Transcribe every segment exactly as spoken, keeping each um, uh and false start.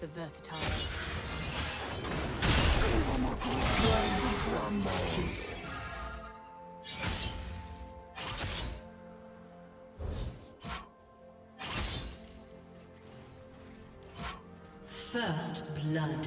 The versatile. First blood.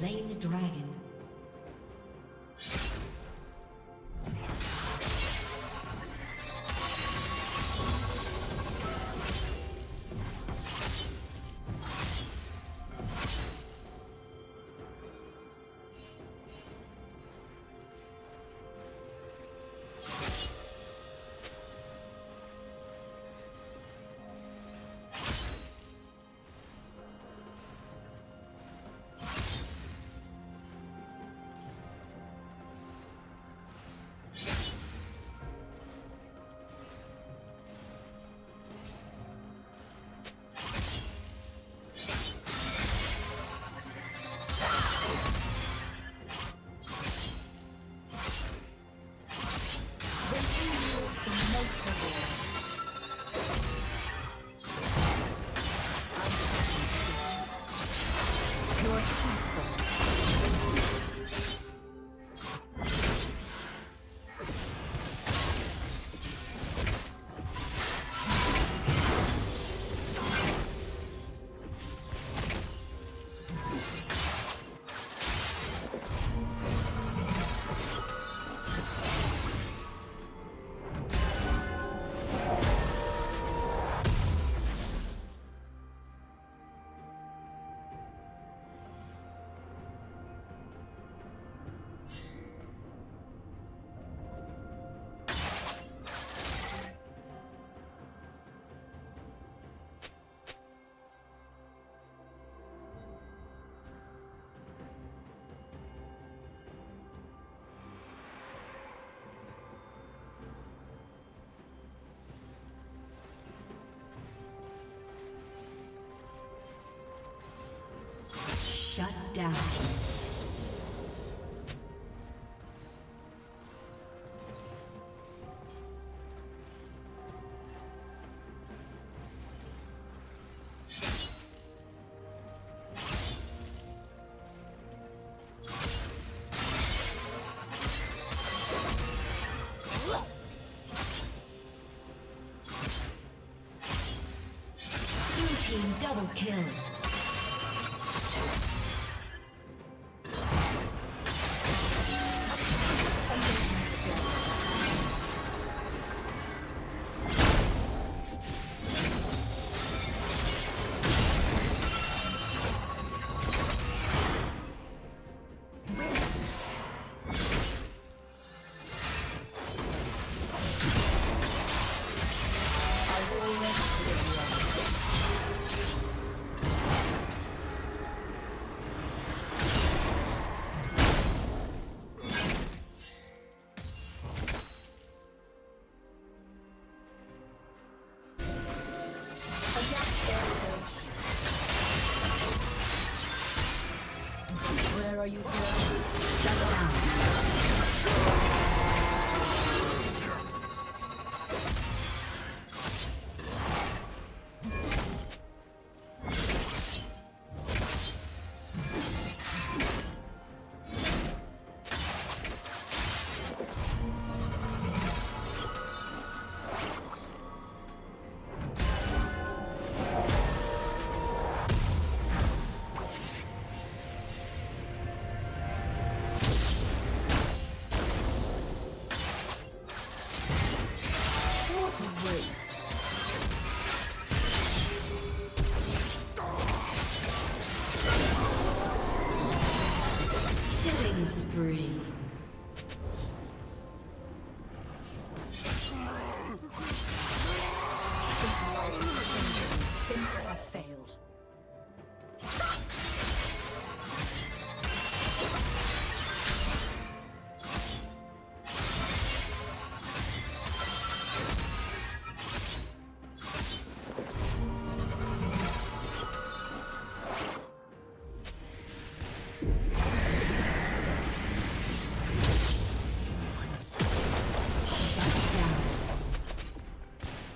Slain the dragon. down. Double kill. Where are you going? Shut down.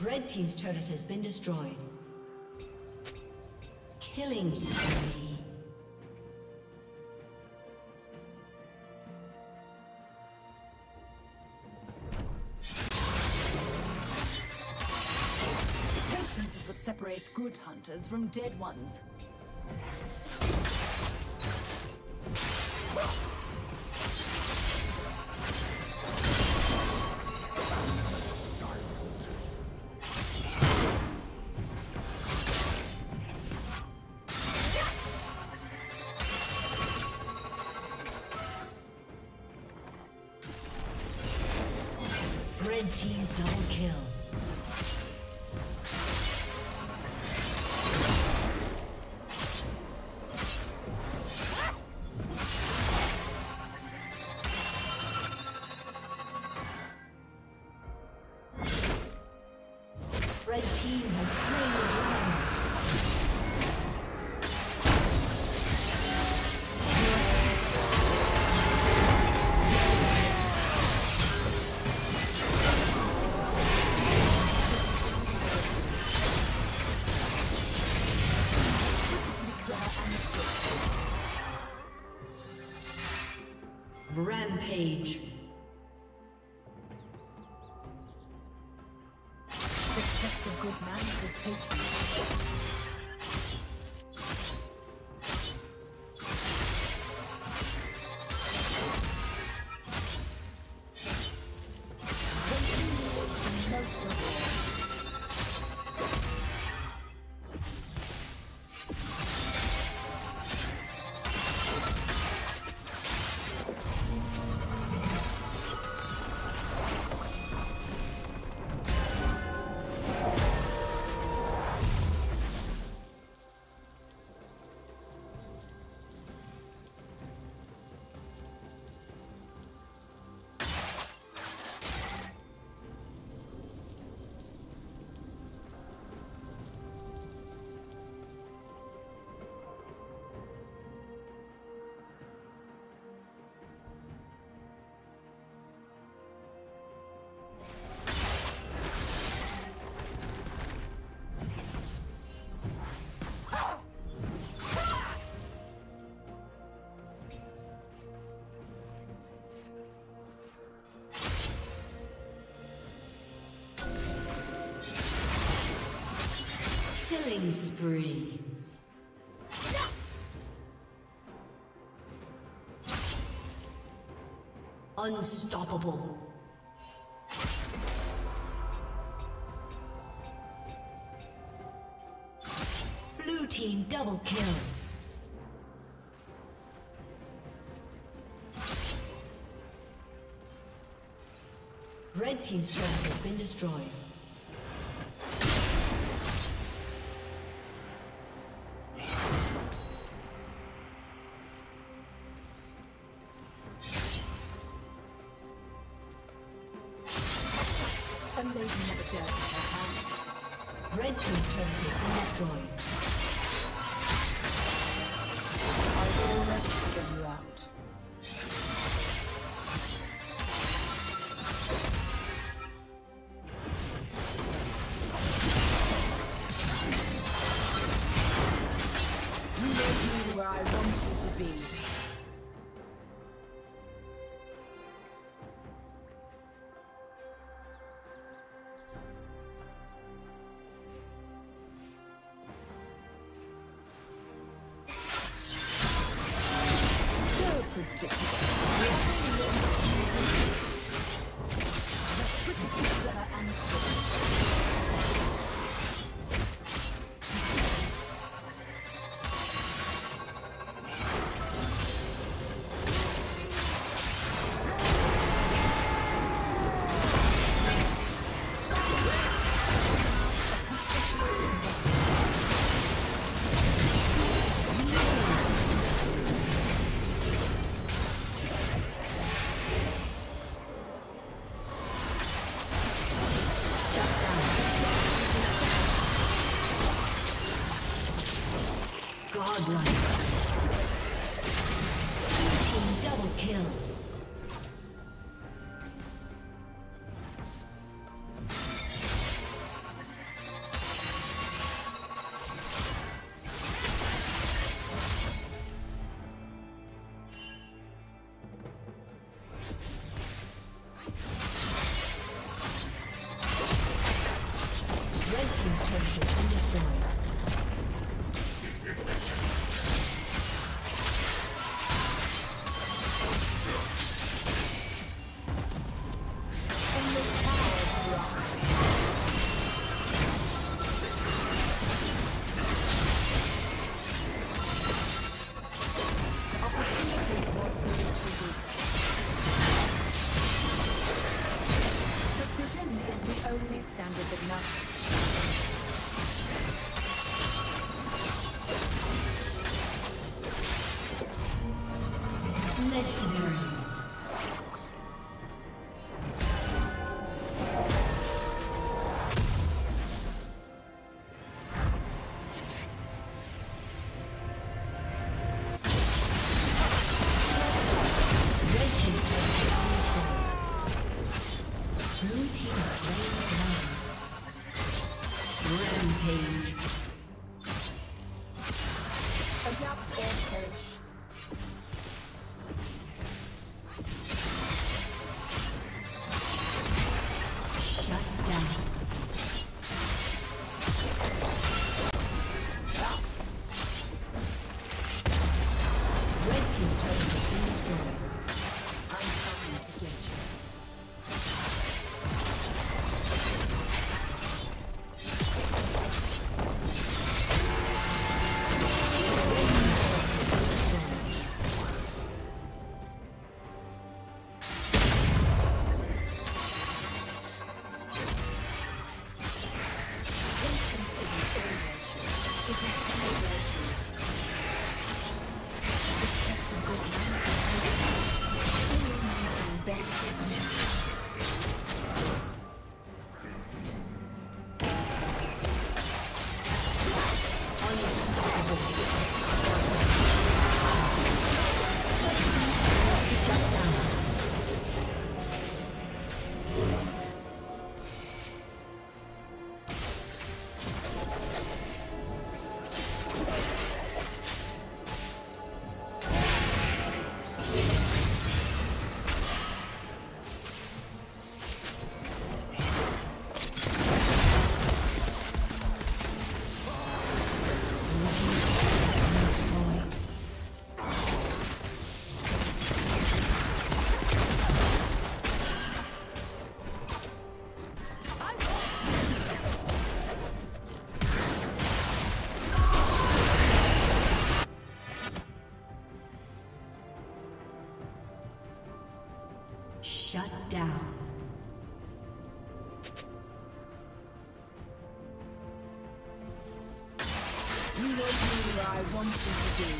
Red team's turret has been destroyed. Killing spree. Patience is what separates good hunters from dead ones. Red team double kill. Rampage. The test of good man is patience. Killing spree. Unstoppable. Blue team double kill. Red team's turret has been destroyed. It's a test of good luck. Shut down. You don't do what I want you to do.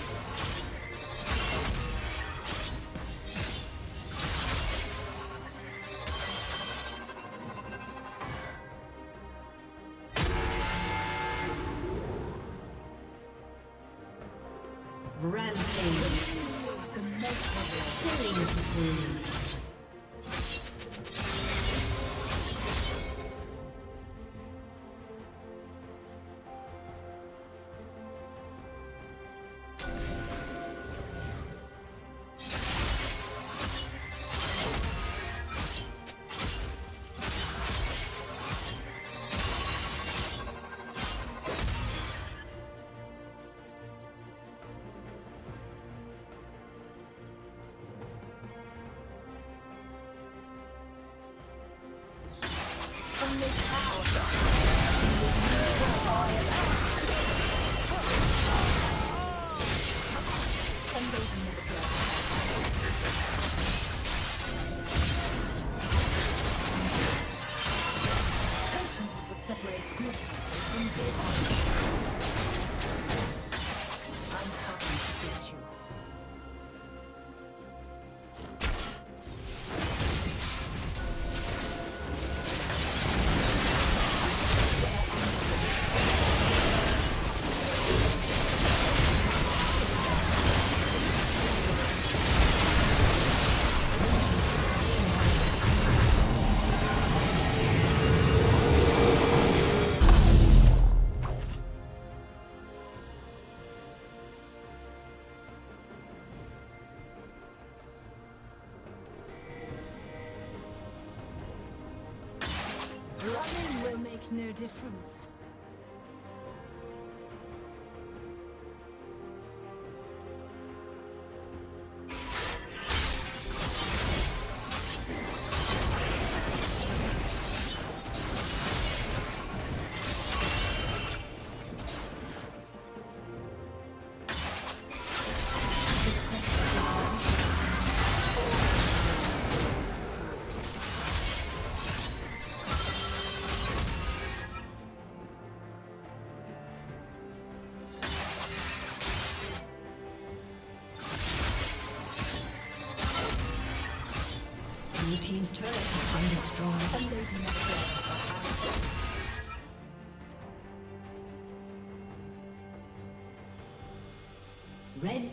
No difference. Team's turret has been destroyed. Red